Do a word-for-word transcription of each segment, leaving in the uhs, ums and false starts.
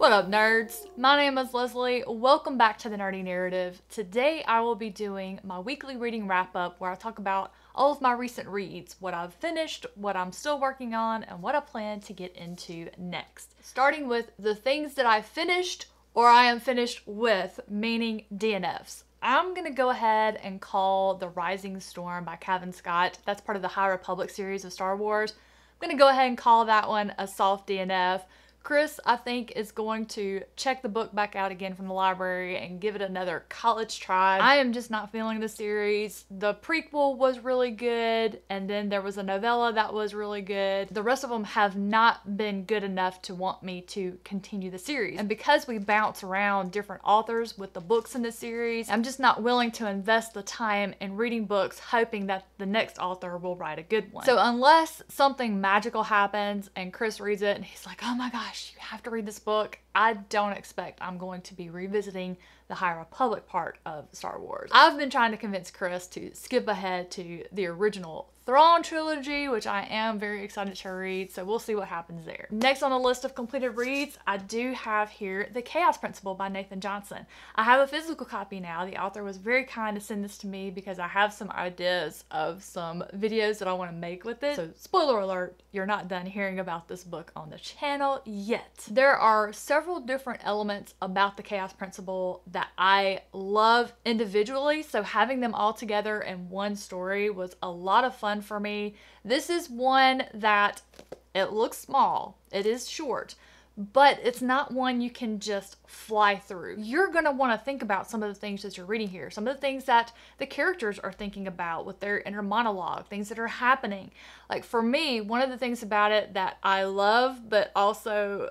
What up, nerds? My name is Leslie. Welcome back to The Nerdy Narrative. Today I will be doing my weekly reading wrap-up where I talk about all of my recent reads, what I've finished, what I'm still working on, and what I plan to get into next. Starting with the things that I finished or I am finished with, meaning D N Fs. I'm gonna go ahead and call The Rising Storm by Cavan Scott. That's part of the High Republic series of Star Wars. I'm gonna go ahead and call that one a soft D N F. Chris, I think, is going to check the book back out again from the library and give it another college try. I am just not feeling the series. The prequel was really good, and then there was a novella that was really good. The rest of them have not been good enough to want me to continue the series. And because we bounce around different authors with the books in the series, I'm just not willing to invest the time in reading books hoping that the next author will write a good one. So unless something magical happens and Chris reads it and he's like, oh my gosh, you have to read this book, I don't expect I'm going to be revisiting the High Republic part of Star Wars. I've been trying to convince Chris to skip ahead to the original Wrong Trilogy, which I am very excited to read, so we'll see what happens there. Next on the list of completed reads, I do have here The Chaos Principle by Nathan Johnson. I have a physical copy now. The author was very kind to send this to me because I have some ideas of some videos that I want to make with it. So spoiler alert, you're not done hearing about this book on the channel yet. There are several different elements about The Chaos Principle that I love individually, so having them all together in one story was a lot of fun for me. This is one that it looks small, it is short, but it's not one you can just fly through. You're gonna wanna think about some of the things that you're reading here, some of the things that the characters are thinking about with their inner monologue, things that are happening. Like for me, one of the things about it that I love, but also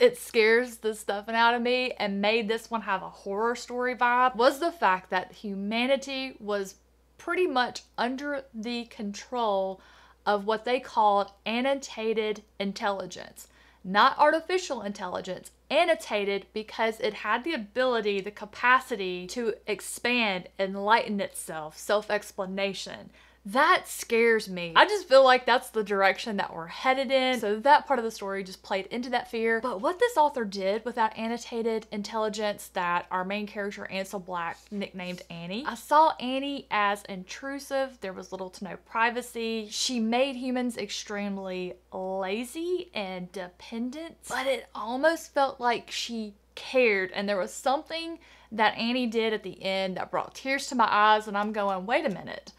it scares the stuffing out of me and made this one have a horror story vibe, was the fact that humanity was pretty much under the control of what they called annotated intelligence. Not artificial intelligence, annotated, because it had the ability, the capacity to expand, enlighten itself, self-explanation. That scares me. I just feel like that's the direction that we're headed in, so that part of the story just played into that fear. But what this author did with that annotated intelligence that our main character, Ansel Black, nicknamed Annie. I saw Annie as intrusive. There was little to no privacy. She made humans extremely lazy and dependent, but it almost felt like she cared, and there was something that Annie did at the end that brought tears to my eyes, and I'm going, wait a minute.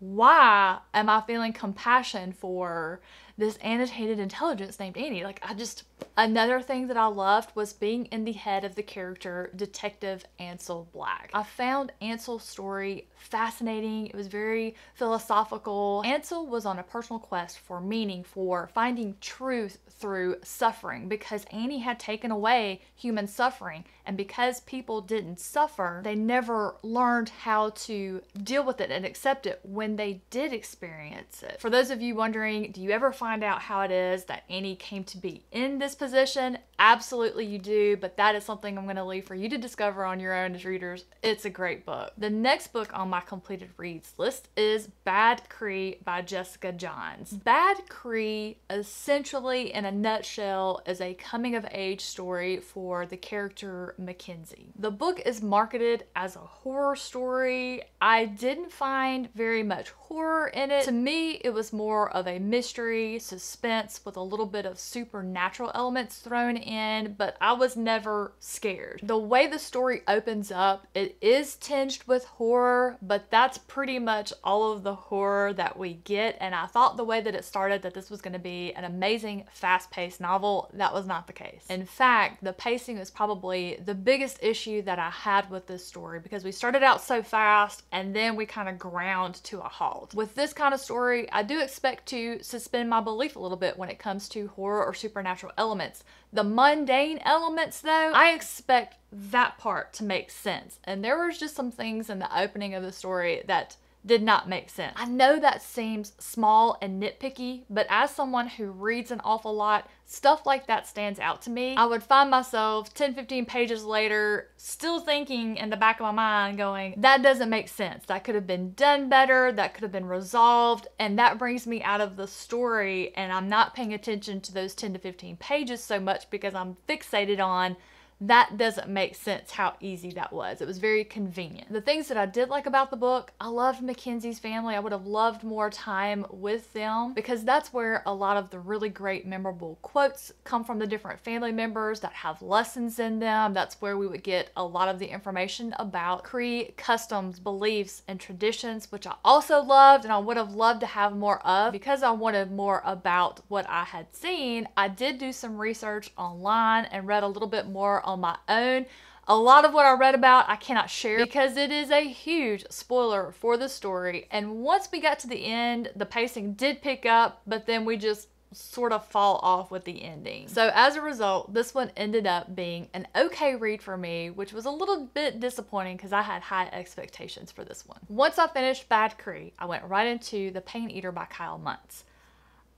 Why am I feeling compassion for this annotated intelligence named Annie? Like, I just, another thing that I loved was being in the head of the character, Detective Ansel Black. I found Ansel's story fascinating. It was very philosophical. Ansel was on a personal quest for meaning, for finding truth through suffering, because Annie had taken away human suffering. And because people didn't suffer, they never learned how to deal with it and accept it when they did experience it. For those of you wondering, do you ever find out how it is that Annie came to be in this position? Absolutely you do, but that is something I'm gonna leave for you to discover on your own as readers. It's a great book. The next book on my completed reads list is Bad Cree by Jessica Johns. Bad Cree, essentially in a nutshell, is a coming of age story for the character Mackenzie. The book is marketed as a horror story. I didn't find very much horror in it. To me, it was more of a mystery, suspense with a little bit of supernatural elements thrown in, but I was never scared. The way the story opens up, it is tinged with horror, but that's pretty much all of the horror that we get, and I thought the way that it started that this was going to be an amazing fast-paced novel. That was not the case. In fact, the pacing is probably the biggest issue that I had with this story, because we started out so fast and then we kind of ground to a halt. With this kind of story, I do expect to suspend my belief a little bit when it comes to horror or supernatural elements. The mundane elements, though, I expect that part to make sense. And there was just some things in the opening of the story that did not make sense. I know that seems small and nitpicky, but as someone who reads an awful lot, stuff like that stands out to me. I would find myself ten, fifteen pages later still thinking in the back of my mind going, that doesn't make sense. That could have been done better. That could have been resolved. And that brings me out of the story, and I'm not paying attention to those ten to fifteen pages so much because I'm fixated on that doesn't make sense how easy that was. It was very convenient. The things that I did like about the book, I loved Mackenzie's family. I would have loved more time with them because that's where a lot of the really great memorable quotes come from the different family members that have lessons in them. That's where we would get a lot of the information about Cree customs, beliefs, and traditions, which I also loved and I would have loved to have more of. Because I wanted more about what I had seen, I did do some research online and read a little bit more on my own. A lot of what I read about I cannot share because it is a huge spoiler for the story, and once we got to the end the pacing did pick up, but then we just sort of fall off with the ending. So as a result, this one ended up being an okay read for me, which was a little bit disappointing because I had high expectations for this one. Once I finished Bad Cree, I went right into The Pain Eater by Kyle Muntz.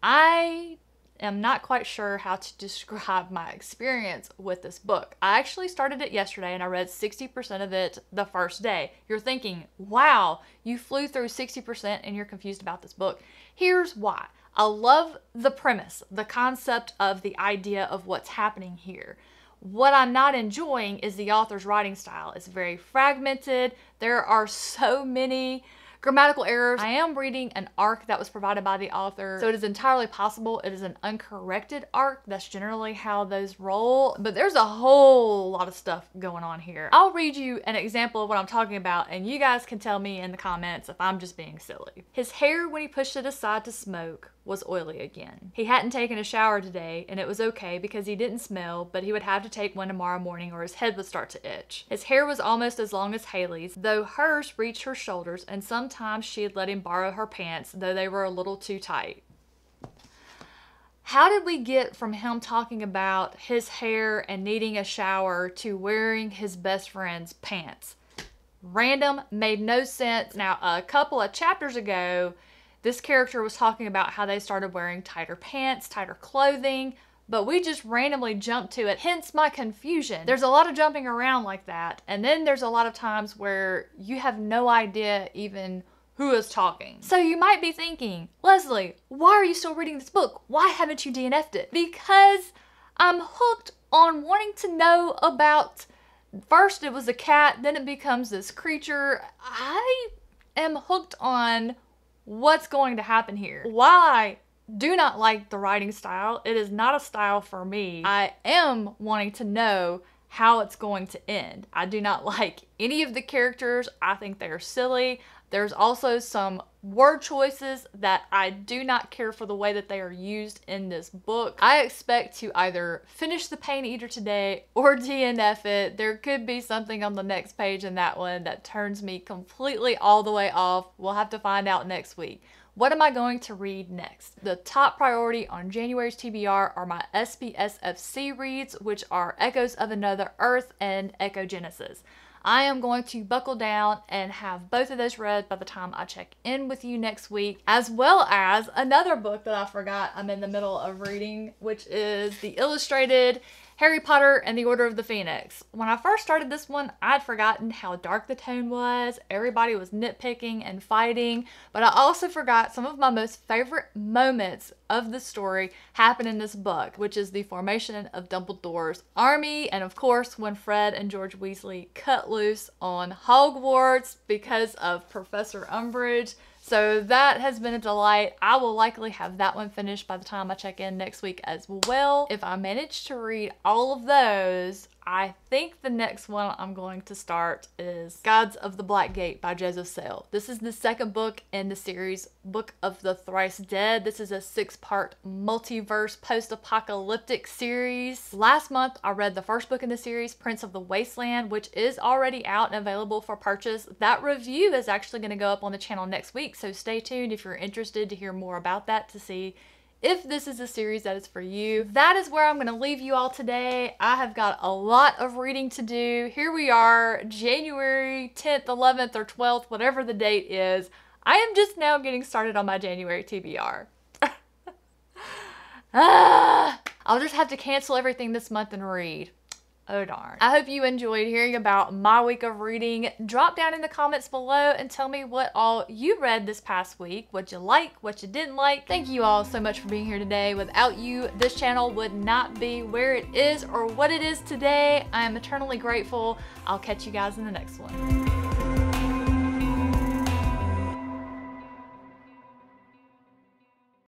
I I'm not quite sure how to describe my experience with this book. I actually started it yesterday and I read sixty percent of it the first day. You're thinking, wow, you flew through sixty percent and you're confused about this book. Here's why. I love the premise, the concept of the idea of what's happening here. What I'm not enjoying is the author's writing style. It's very fragmented. There are so many grammatical errors. I am reading an arc that was provided by the author, so it is entirely possible it is an uncorrected arc. That's generally how those roll, but there's a whole lot of stuff going on here. I'll read you an example of what I'm talking about, and you guys can tell me in the comments if I'm just being silly. His hair, when he pushed it aside to smoke, was oily again. He hadn't taken a shower today, and it was okay because he didn't smell, but he would have to take one tomorrow morning or his head would start to itch. His hair was almost as long as Haley's, though hers reached her shoulders, and sometimes she had let him borrow her pants, though they were a little too tight. How did we get from him talking about his hair and needing a shower to wearing his best friend's pants? Random, made no sense. Now, a couple of chapters ago, this character was talking about how they started wearing tighter pants, tighter clothing, but we just randomly jumped to it, hence my confusion. There's a lot of jumping around like that, and then there's a lot of times where you have no idea even who is talking. So you might be thinking, Leslie, why are you still reading this book? Why haven't you D N F'd it? Because I'm hooked on wanting to know about, first it was a cat, then it becomes this creature. I am hooked on what's going to happen here. While I do not like the writing style, it is not a style for me. I am wanting to know how it's going to end. I do not like any of the characters. I think they're silly. There's also some word choices that I do not care for the way that they are used in this book. I expect to either finish The Pain Eater today or D N F it. There could be something on the next page in that one that turns me completely all the way off. We'll have to find out next week. What am I going to read next? The top priority on January's T B R are my S P S F C reads, which are Echoes of Another Earth and Echo Genesis. I am going to buckle down and have both of those read by the time I check in with you next week, as well as another book that I forgot I'm in the middle of reading, which is The Illustrated Harry Potter and the Order of the Phoenix. When I first started this one, I'd forgotten how dark the tone was. Everybody was nitpicking and fighting, but I also forgot some of my most favorite moments of the story happen in this book, which is the formation of Dumbledore's army, and of course when Fred and George Weasley cut loose on Hogwarts because of Professor Umbridge. So that has been a delight. I will likely have that one finished by the time I check in next week as well. If I manage to read all of those, I think the next one I'm going to start is Gods of the Black Gate by Joseph Sale. This is the second book in the series Book of the Thrice Dead. This is a six-part multiverse post-apocalyptic series. Last month, I read the first book in the series, Prince of the Wasteland, which is already out and available for purchase. That review is actually going to go up on the channel next week, so stay tuned if you're interested to hear more about that to see if this is a series that is for you. That is where I'm going to leave you all today. I have got a lot of reading to do. Here we are, January tenth, eleventh, or twelfth, whatever the date is. I am just now getting started on my January T B R. Ah, I'll just have to cancel everything this month and read. Oh darn. I hope you enjoyed hearing about my week of reading. Drop down in the comments below and tell me what all you read this past week, what you like, what you didn't like. Thank you all so much for being here today. Without you, this channel would not be where it is or what it is today. I am eternally grateful. I'll catch you guys in the next one.